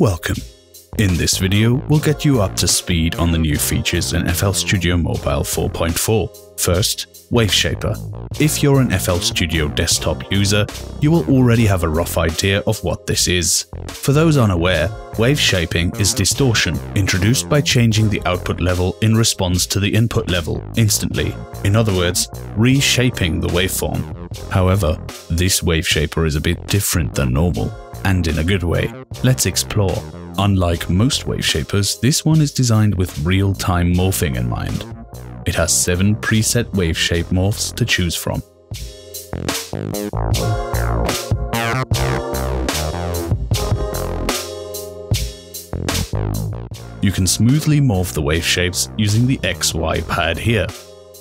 Welcome. In this video, we'll get you up to speed on the new features in FL Studio Mobile 4.4. First, waveshaper. If you're an FL Studio Desktop user, you will already have a rough idea of what this is. For those unaware, wave shaping is distortion, introduced by changing the output level in response to the input level instantly. In other words, reshaping the waveform. However, this waveshaper is a bit different than normal, and in a good way. Let's explore. Unlike most waveshapers, this one is designed with real-time morphing in mind. It has 7 preset waveshape morphs to choose from. You can smoothly morph the waveshapes using the XY pad here,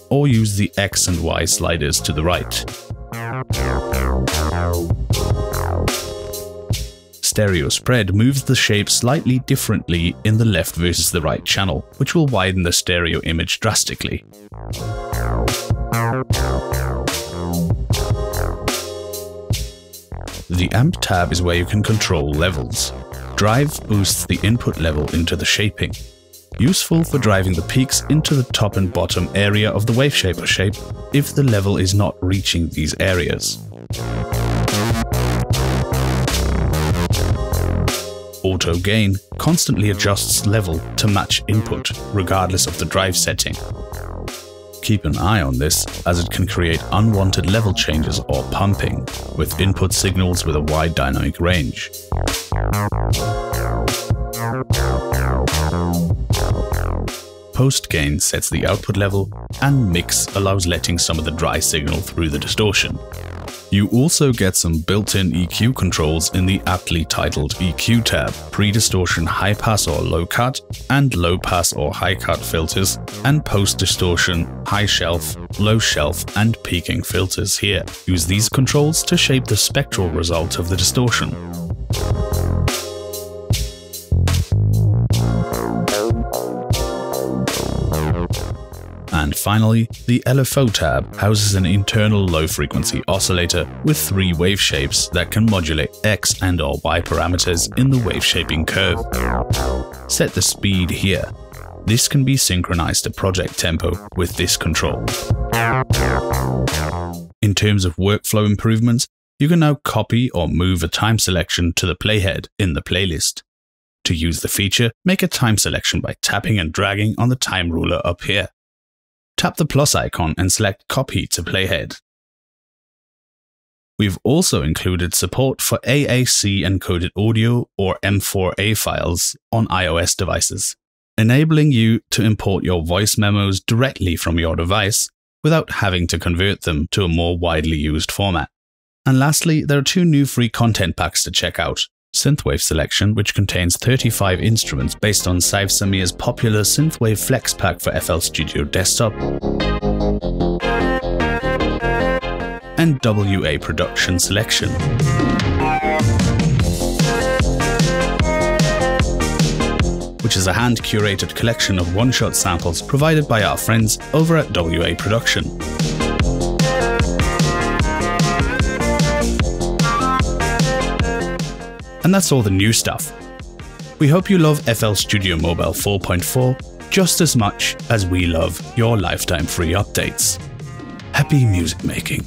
or use the X and Y sliders to the right. Stereo spread moves the shape slightly differently in the left versus the right channel, which will widen the stereo image drastically. The amp tab is where you can control levels. Drive boosts the input level into the shaping. Useful for driving the peaks into the top and bottom area of the waveshaper shape if the level is not reaching these areas. Auto gain constantly adjusts level to match input, regardless of the drive setting. Keep an eye on this, as it can create unwanted level changes or pumping, with input signals with a wide dynamic range. Post gain sets the output level, and mix allows letting some of the dry signal through the distortion. You also get some built-in EQ controls in the aptly titled EQ tab, pre-distortion high pass or low cut, and low pass or high cut filters, and post-distortion, high shelf, low shelf, and peaking filters here. Use these controls to shape the spectral result of the distortion. And finally, the LFO tab houses an internal low-frequency oscillator with 3 wave shapes that can modulate X and or Y parameters in the wave-shaping curve. Set the speed here. This can be synchronized to project tempo with this control. In terms of workflow improvements, you can now copy or move a time selection to the Playhead in the Playlist. To use the feature, make a time selection by tapping and dragging on the time ruler up here. Tap the plus icon and select Copy to Playhead. We've also included support for AAC encoded audio or M4A files on iOS devices, enabling you to import your voice memos directly from your device without having to convert them to a more widely used format. And lastly, there are 2 new free content packs to check out. Synthwave Selection, which contains 35 instruments based on Saif Samir's popular Synthwave Flex Pack for FL Studio Desktop, and WA Production Selection. Which is a hand-curated collection of one-shot samples provided by our friends over at WA Production. And that's all the new stuff. We hope you love FL Studio Mobile 4.4 just as much as we love your lifetime free updates. Happy music making.